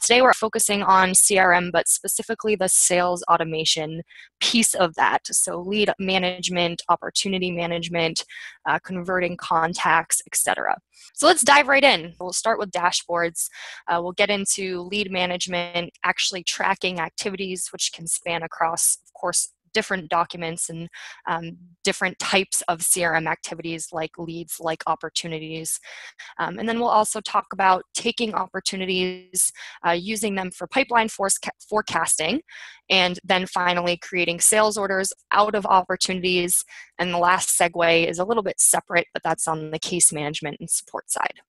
Today we're focusing on CRM, but specifically the sales automation piece of that. So lead management, opportunity management, converting contacts, etc. So let's dive right in. We'll start with dashboards. We'll get into lead management, actually tracking activities, which can span across, of course, different documents and different types of CRM activities like leads, like opportunities. And then we'll also talk about taking opportunities, using them for pipeline forecasting, and then finally creating sales orders out of opportunities. And the last segue is a little bit separate, but that's on the case management and support side.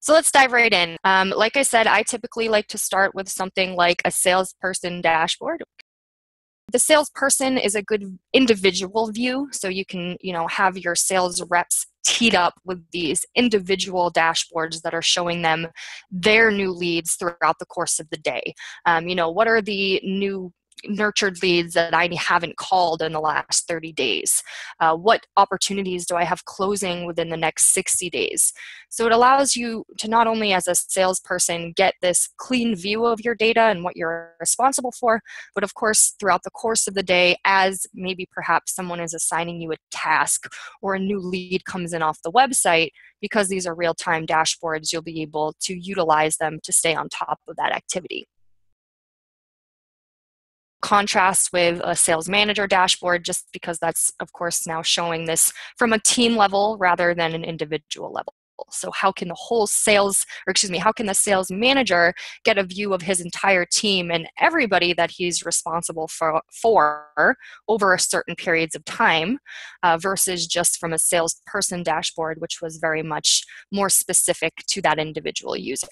So let's dive right in. Like I said, I typically like to start with something like a salesperson dashboard. The salesperson is a good individual view, so you can, have your sales reps teed up with these individual dashboards that are showing them their new leads throughout the course of the day. What are the new nurtured leads that I haven't called in the last 30 days? What opportunities do I have closing within the next 60 days? So it allows you to not only as a salesperson get this clean view of your data and what you're responsible for, but of course throughout the course of the day, as maybe perhaps someone is assigning you a task or a new lead comes in off the website, because these are real-time dashboards, you'll be able to utilize them to stay on top of that activity. Contrast with a sales manager dashboard, just because that's, of course, now showing this from a team level rather than an individual level. So how can the whole sales, or excuse me, how can the sales manager get a view of his entire team and everybody that he's responsible for over a certain periods of time versus just from a salesperson dashboard, which was very much more specific to that individual user.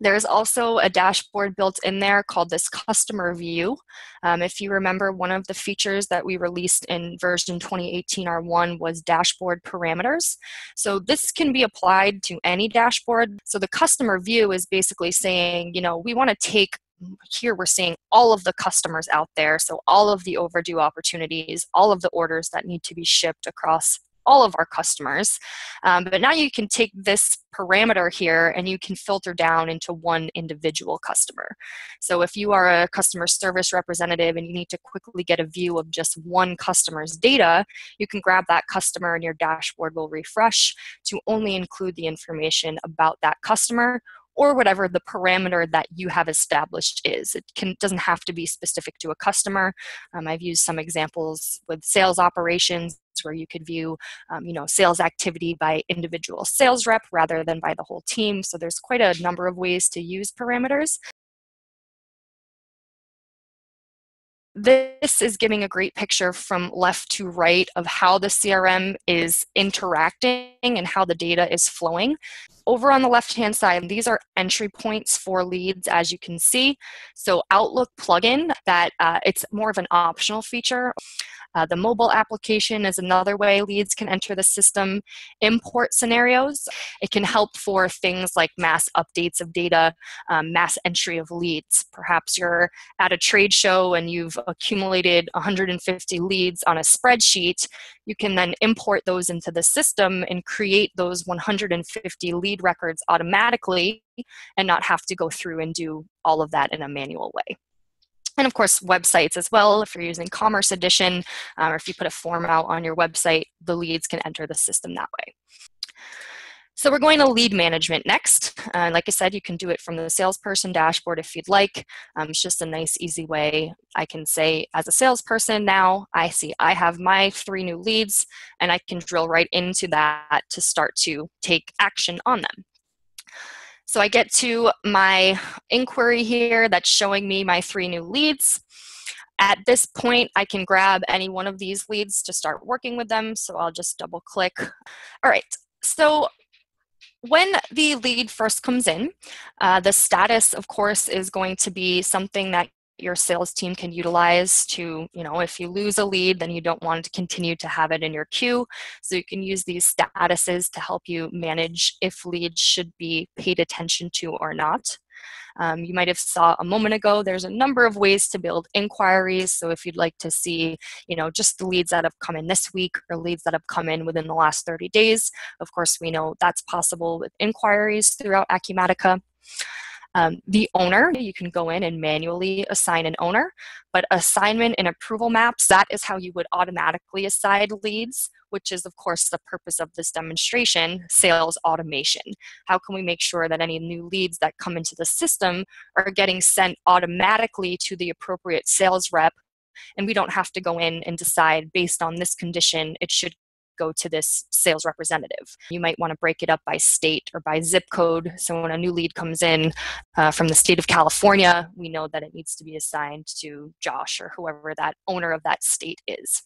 There's also a dashboard built in there called this customer view. If you remember, one of the features that we released in version 2018 R1 was dashboard parameters. So this can be applied to any dashboard. So the customer view is basically saying, we want to take, here we're seeing all of the customers out there. So all of the overdue opportunities, all of the orders that need to be shipped across all of our customers, but now you can take this parameter here and you can filter down into one individual customer. So if you are a customer service representative and you need to quickly get a view of just one customer's data, you can grab that customer and your dashboard will refresh to only include the information about that customer or whatever the parameter that you have established is. It doesn't have to be specific to a customer. I've used some examples with sales operations where you could view, sales activity by individual sales rep rather than by the whole team. So there's quite a number of ways to use parameters. This is giving a great picture from left to right of how the CRM is interacting and how the data is flowing. Over on the left-hand side, these are entry points for leads, as you can see. So Outlook plugin, that it's more of an optional feature. The mobile application is another way leads can enter the system. Import scenarios, it can help for things like mass updates of data, mass entry of leads. Perhaps you're at a trade show and you've accumulated 150 leads on a spreadsheet. You can then import those into the system and create those 150 lead records automatically and not have to go through and do all of that in a manual way. And of course, websites as well. If you're using Commerce Edition, or if you put a form out on your website, the leads can enter the system that way. So we're going to lead management next. Like I said, you can do it from the salesperson dashboard if you'd like. It's just a nice, easy way. I can say as a salesperson now, I see I have my 3 new leads, and I can drill right into that to start to take action on them. So I get to my inquiry here that's showing me my 3 new leads. At this point, I can grab any one of these leads to start working with them. So I'll just double click. All right, so when the lead first comes in, the status, of course, is going to be something that your sales team can utilize to, if you lose a lead, then you don't want to continue to have it in your queue. So you can use these statuses to help you manage if leads should be paid attention to or not. You might have saw a moment ago, there's a number of ways to build inquiries. So if you'd like to see, you know, just the leads that have come in this week or leads that have come in within the last 30 days, of course, we know that's possible with inquiries throughout Acumatica. The owner, you can go in and manually assign an owner, but assignment and approval maps, that is how you would automatically assign leads, which is, of course, the purpose of this demonstration, sales automation. How can we make sure that any new leads that come into the system are getting sent automatically to the appropriate sales rep, and we don't have to go in and decide based on this condition, it should go to this sales representative. You might want to break it up by state or by zip code. So when a new lead comes in from the state of California, we know that it needs to be assigned to Josh or whoever that owner of that state is.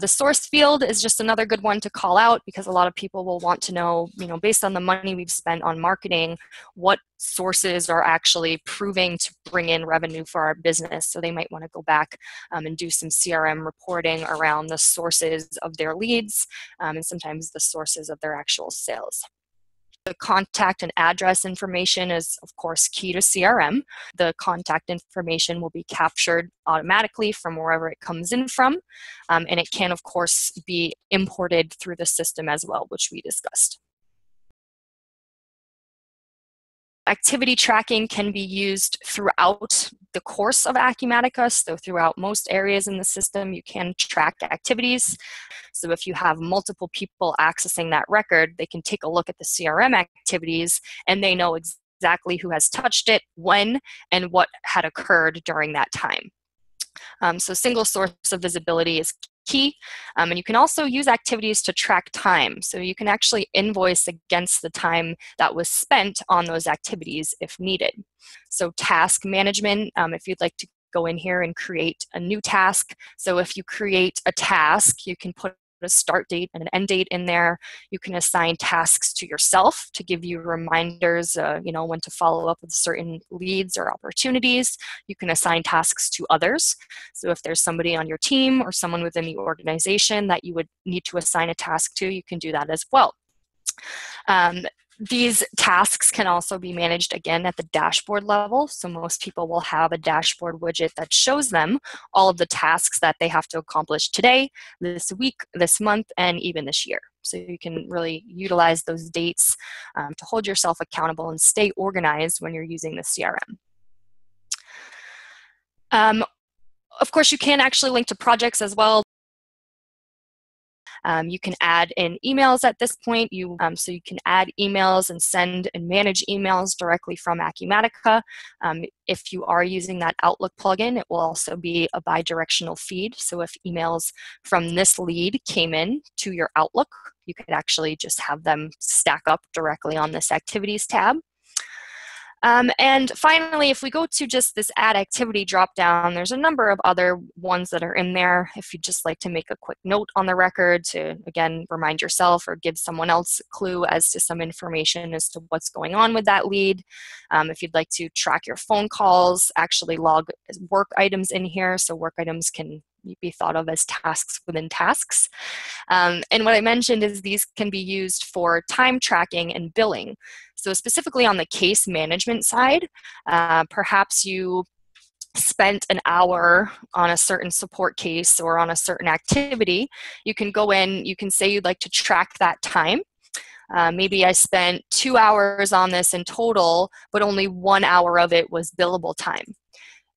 The source field is just another good one to call out because a lot of people will want to know, you know, based on the money we've spent on marketing, what sources are actually proving to bring in revenue for our business. So they might want to go back and do some CRM reporting around the sources of their leads and sometimes the sources of their actual sales. The contact and address information is, of course, key to CRM. The contact information will be captured automatically from wherever it comes in from, and it can, of course, be imported through the system as well, which we discussed. Activity tracking can be used throughout the course of Acumatica, so throughout most areas in the system, you can track activities. So if you have multiple people accessing that record, they can take a look at the CRM activities, and they know exactly who has touched it, when, and what had occurred during that time. So single source of visibility is key. And you can also use activities to track time. So you can actually invoice against the time that was spent on those activities if needed. So task management, if you'd like to go in here and create a new task. So if you create a task, you can put a start date and an end date in there. You can assign tasks to yourself to give you reminders, you know, when to follow up with certain leads or opportunities. You can assign tasks to others. So if there's somebody on your team or someone within the organization that you would need to assign a task to, you can do that as well. These tasks can also be managed, again, at the dashboard level. So most people will have a dashboard widget that shows them all of the tasks that they have to accomplish today, this week, this month, and even this year. So you can really utilize those dates to hold yourself accountable and stay organized when you're using the CRM. Of course, you can actually link to projects as well. You can add in emails at this point, so you can add emails and send and manage emails directly from Acumatica. If you are using that Outlook plugin, it will also be a bi-directional feed. So if emails from this lead came in to your Outlook, you could actually just have them stack up directly on this Activities tab. And finally, if we go to just this add activity dropdown, there's a number of other ones that are in there. If you'd just like to make a quick note on the record to, again, remind yourself or give someone else a clue as to some information as to what's going on with that lead. If you'd like to track your phone calls, actually log work items in here. So work items can be thought of as tasks within tasks. And what I mentioned is these can be used for time tracking and billing. So specifically on the case management side, perhaps you spent an hour on a certain support case or on a certain activity. You can go in, you can say you'd like to track that time. Maybe I spent 2 hours on this in total, but only 1 hour of it was billable time.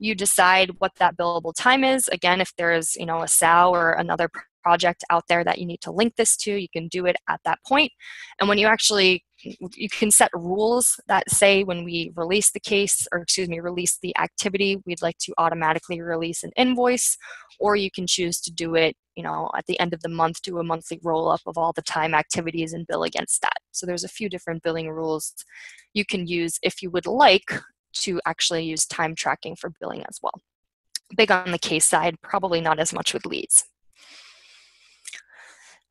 You decide what that billable time is. Again, if there is, you know, a SOW or another project out there that you need to link this to, you can do it at that point. And when you actually, you can set rules that say when we release the case, or excuse me, release the activity, we'd like to automatically release an invoice, or you can choose to do it, you know, at the end of the month, do a monthly roll-up of all the time activities and bill against that. So there's a few different billing rules you can use if you would like to actually use time tracking for billing as well. Big on the case side, probably not as much with leads.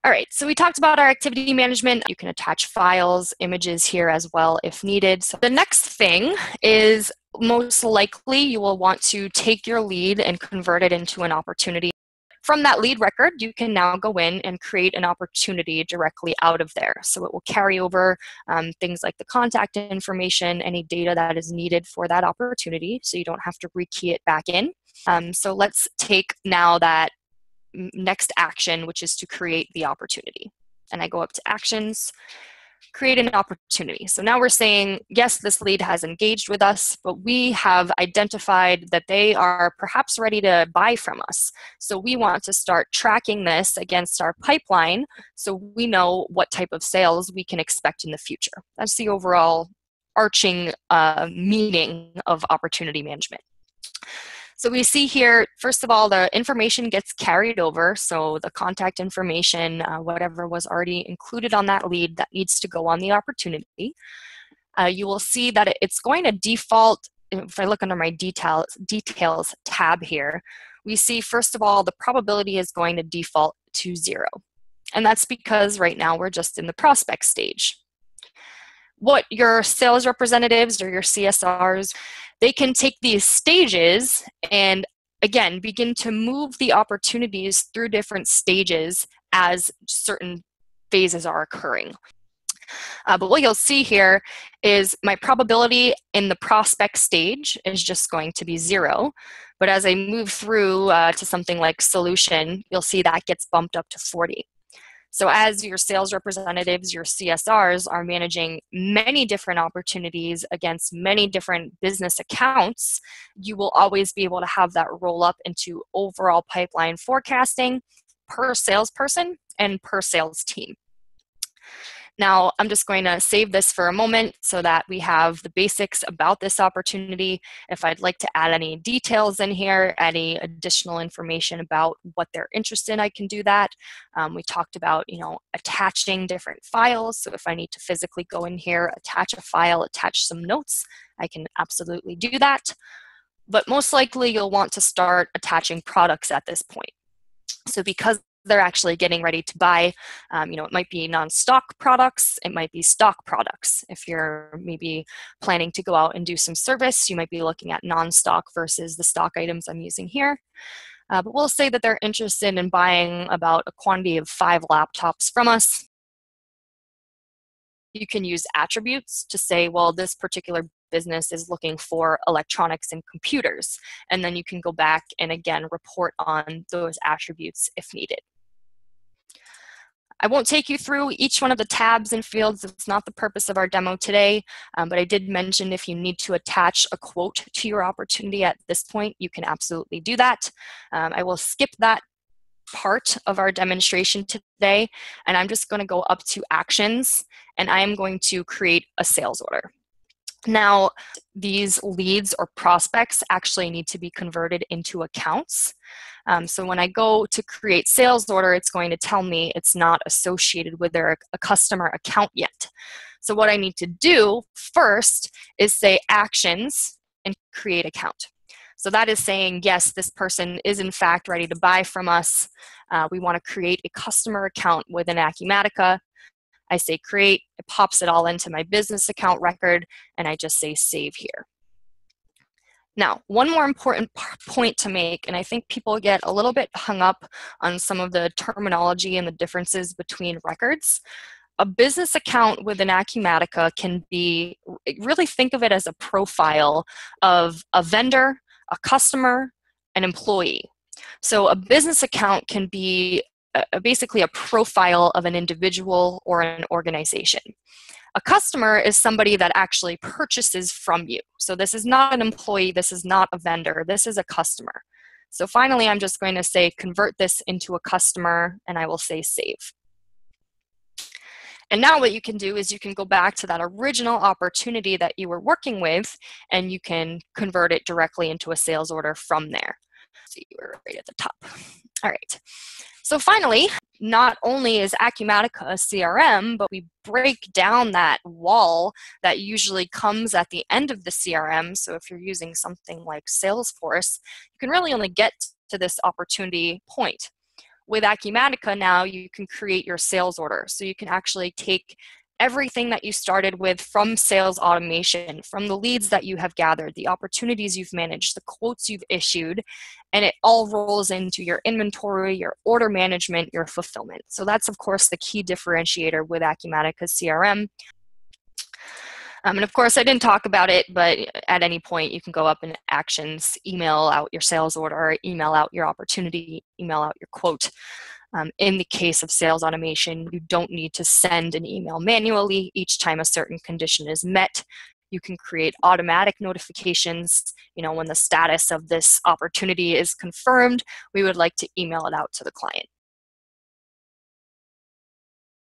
All right, so we talked about our activity management. You can attach files, images here as well if needed. So the next thing is most likely you will want to take your lead and convert it into an opportunity. From that lead record, you can now go in and create an opportunity directly out of there. So it will carry over things like the contact information, any data that is needed for that opportunity, so you don't have to rekey it back in. So let's take now that next action, which is to create the opportunity. And I go up to actions, create an opportunity. So now we're saying, yes, this lead has engaged with us, but we have identified that they are perhaps ready to buy from us. So we want to start tracking this against our pipeline so we know what type of sales we can expect in the future. That's the overall arching meaning of opportunity management. So we see here, first of all, the information gets carried over. So the contact information, whatever was already included on that lead, that needs to go on the opportunity. You will see that it's going to default. If I look under my details tab here, we see, first of all, the probability is going to default to 0. And that's because right now we're just in the prospect stage. What your sales representatives or your CSRs, they can take these stages and, again, begin to move the opportunities through different stages as certain phases are occurring. But what you'll see here is my probability in the prospect stage is just going to be 0. But as I move through to something like solution, you'll see that gets bumped up to 40. So as your sales representatives, your CSRs are managing many different opportunities against many different business accounts, you will always be able to have that roll up into overall pipeline forecasting per salesperson and per sales team. Now, I'm just going to save this for a moment so that we have the basics about this opportunity. If I'd like to add any details in here, any additional information about what they're interested in, I can do that. We talked about, attaching different files. So if I need to physically go in here, attach a file, attach some notes, I can absolutely do that. But most likely, you'll want to start attaching products at this point. So because they're actually getting ready to buy, it might be non-stock products, it might be stock products. If you're maybe planning to go out and do some service, you might be looking at non-stock versus the stock items I'm using here. But we'll say that they're interested in buying about a quantity of 5 laptops from us. You can use attributes to say, well, this particular business is looking for electronics and computers. And then you can go back and again report on those attributes if needed. I won't take you through each one of the tabs and fields. It's not the purpose of our demo today, but I did mention if you need to attach a quote to your opportunity at this point, you can absolutely do that. I will skip that part of our demonstration today, and I'm just going to go up to actions, and I am going to create a sales order. Now, these leads or prospects actually need to be converted into accounts. So when I go to create sales order, it's going to tell me it's not associated with a customer account yet. So what I need to do first is say actions and create account. So that is saying, yes, this person is in fact ready to buy from us. We want to create a customer account within Acumatica. I say create, it pops it all into my business account record, and I just say save here. Now, one more important point to make, and I think people get a little bit hung up on some of the terminology and the differences between records. A business account within Acumatica can be, really think of it as a profile of a vendor, a customer, an employee. So a business account can be basically a profile of an individual or an organization. A customer is somebody that actually purchases from you. So this is not an employee, this is not a vendor, this is a customer. So finally, I'm just going to say convert this into a customer, and I will say save. And now what you can do is you can go back to that original opportunity that you were working with, and you can convert it directly into a sales order from there. So you were right at the top. All right. So finally, not only is Acumatica a CRM, but we break down that wall that usually comes at the end of the CRM. So if you're using something like Salesforce, you can really only get to this opportunity point. With Acumatica now, you can create your sales order. So you can actually take everything that you started with from sales automation, from the leads that you have gathered, the opportunities you've managed, the quotes you've issued, and it all rolls into your inventory, your order management, your fulfillment. So that's, of course, the key differentiator with Acumatica's CRM. And of course, I didn't talk about it, but at any point, you can go up in actions, email out your sales order, email out your opportunity, email out your quote. In the case of sales automation, you don't need to send an email manually each time a certain condition is met. You can create automatic notifications. You know, when the status of this opportunity is confirmed, we would like to email it out to the client.